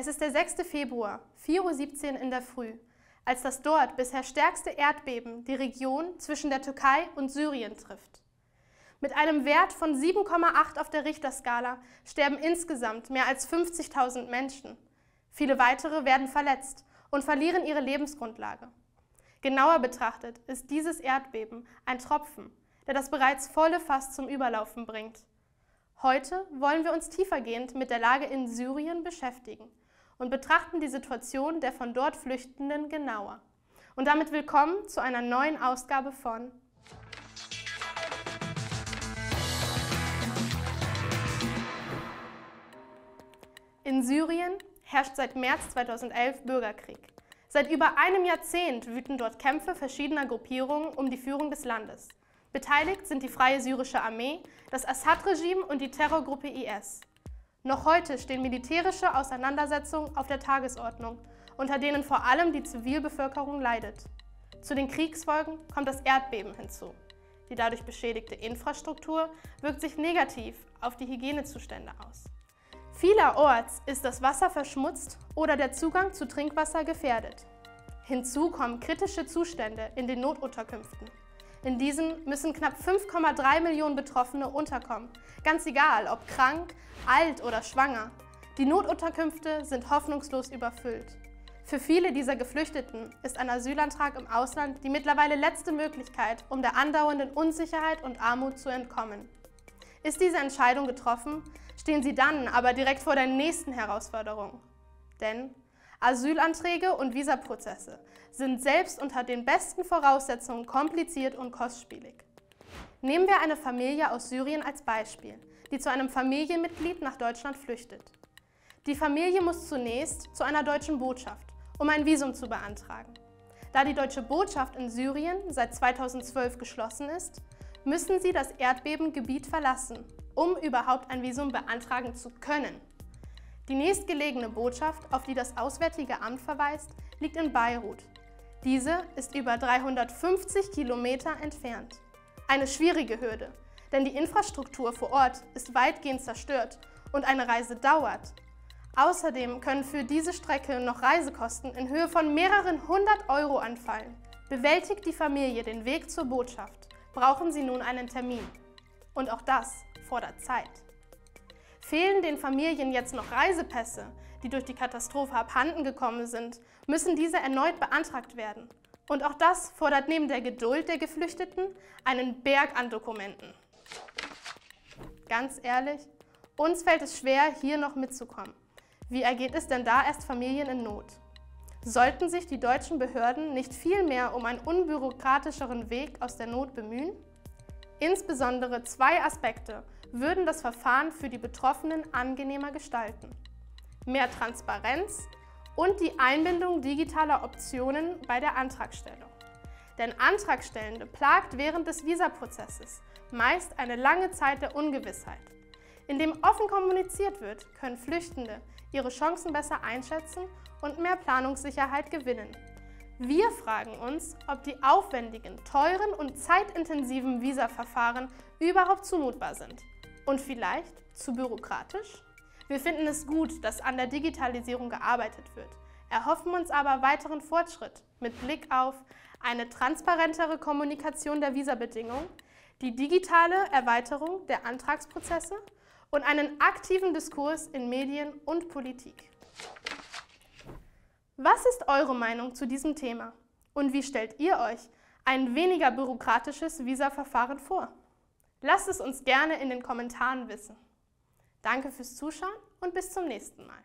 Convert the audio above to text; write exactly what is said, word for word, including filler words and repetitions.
Es ist der sechste Februar, vier Uhr siebzehn in der Früh, als das dort bisher stärkste Erdbeben die Region zwischen der Türkei und Syrien trifft. Mit einem Wert von sieben Komma acht auf der Richterskala sterben insgesamt mehr als fünfzigtausend Menschen. Viele weitere werden verletzt und verlieren ihre Lebensgrundlage. Genauer betrachtet ist dieses Erdbeben ein Tropfen, der das bereits volle Fass zum Überlaufen bringt. Heute wollen wir uns tiefergehend mit der Lage in Syrien beschäftigen und betrachten die Situation der von dort Flüchtenden genauer. Und damit willkommen zu einer neuen Ausgabe von In Syrien herrscht seit März zweitausendelf Bürgerkrieg. Seit über einem Jahrzehnt wüten dort Kämpfe verschiedener Gruppierungen um die Führung des Landes. Beteiligt sind die Freie Syrische Armee, das Assad-Regime und die Terrorgruppe I S. Noch heute stehen militärische Auseinandersetzungen auf der Tagesordnung, unter denen vor allem die Zivilbevölkerung leidet. Zu den Kriegsfolgen kommt das Erdbeben hinzu. Die dadurch beschädigte Infrastruktur wirkt sich negativ auf die Hygienezustände aus. Vielerorts ist das Wasser verschmutzt oder der Zugang zu Trinkwasser gefährdet. Hinzu kommen kritische Zustände in den Notunterkünften. In diesen müssen knapp fünf Komma drei Millionen Betroffene unterkommen, ganz egal ob krank, alt oder schwanger. Die Notunterkünfte sind hoffnungslos überfüllt. Für viele dieser Geflüchteten ist ein Asylantrag im Ausland die mittlerweile letzte Möglichkeit, um der andauernden Unsicherheit und Armut zu entkommen. Ist diese Entscheidung getroffen, stehen sie dann aber direkt vor der nächsten Herausforderung. Denn Asylanträge und Visaprozesse sind selbst unter den besten Voraussetzungen kompliziert und kostspielig. Nehmen wir eine Familie aus Syrien als Beispiel, die zu einem Familienmitglied nach Deutschland flüchtet. Die Familie muss zunächst zu einer deutschen Botschaft, um ein Visum zu beantragen. Da die deutsche Botschaft in Syrien seit zweitausendzwölf geschlossen ist, müssen sie das Erdbebengebiet verlassen, um überhaupt ein Visum beantragen zu können. Die nächstgelegene Botschaft, auf die das Auswärtige Amt verweist, liegt in Beirut. Diese ist über dreihundertfünfzig Kilometer entfernt. Eine schwierige Hürde, denn die Infrastruktur vor Ort ist weitgehend zerstört und eine Reise dauert. Außerdem können für diese Strecke noch Reisekosten in Höhe von mehreren hundert Euro anfallen. Bewältigt die Familie den Weg zur Botschaft, brauchen sie nun einen Termin. Und auch das fordert Zeit. Fehlen den Familien jetzt noch Reisepässe, die durch die Katastrophe abhanden gekommen sind, müssen diese erneut beantragt werden. Und auch das fordert neben der Geduld der Geflüchteten einen Berg an Dokumenten. Ganz ehrlich, uns fällt es schwer, hier noch mitzukommen. Wie ergeht es denn da erst Familien in Not? Sollten sich die deutschen Behörden nicht vielmehr um einen unbürokratischeren Weg aus der Not bemühen? Insbesondere zwei Aspekte würden das Verfahren für die Betroffenen angenehmer gestalten. Mehr Transparenz und die Einbindung digitaler Optionen bei der Antragstellung. Denn Antragstellende plagt während des Visaprozesses meist eine lange Zeit der Ungewissheit. Indem offen kommuniziert wird, können Flüchtende ihre Chancen besser einschätzen und mehr Planungssicherheit gewinnen. Wir fragen uns, ob die aufwendigen, teuren und zeitintensiven Visaverfahren überhaupt zumutbar sind. Und vielleicht zu bürokratisch? Wir finden es gut, dass an der Digitalisierung gearbeitet wird, erhoffen uns aber weiteren Fortschritt mit Blick auf eine transparentere Kommunikation der Visabedingungen, die digitale Erweiterung der Antragsprozesse und einen aktiven Diskurs in Medien und Politik. Was ist eure Meinung zu diesem Thema? Und wie stellt ihr euch ein weniger bürokratisches Visaverfahren vor? Lasst es uns gerne in den Kommentaren wissen. Danke fürs Zuschauen und bis zum nächsten Mal.